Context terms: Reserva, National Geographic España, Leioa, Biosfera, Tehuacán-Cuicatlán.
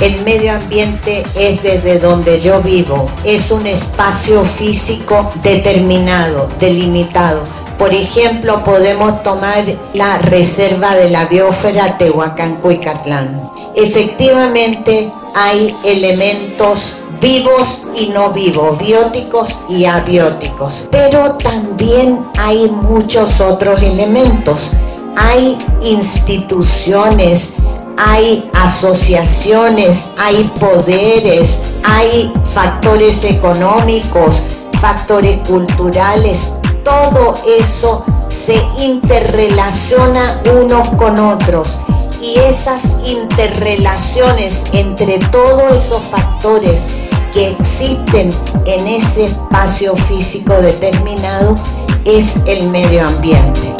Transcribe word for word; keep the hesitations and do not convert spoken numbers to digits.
El medio ambiente es desde donde yo vivo, es un espacio físico determinado, delimitado. Por ejemplo, podemos tomar la reserva de la biosfera Tehuacán-Cuicatlán. Efectivamente, hay elementos vivos y no vivos, bióticos y abióticos, pero también hay muchos otros elementos. Hay instituciones, hay asociaciones, hay poderes, hay factores económicos, factores culturales, todo eso se interrelaciona unos con otros. Y esas interrelaciones entre todos esos factores que existen en ese espacio físico determinado es el medio ambiente.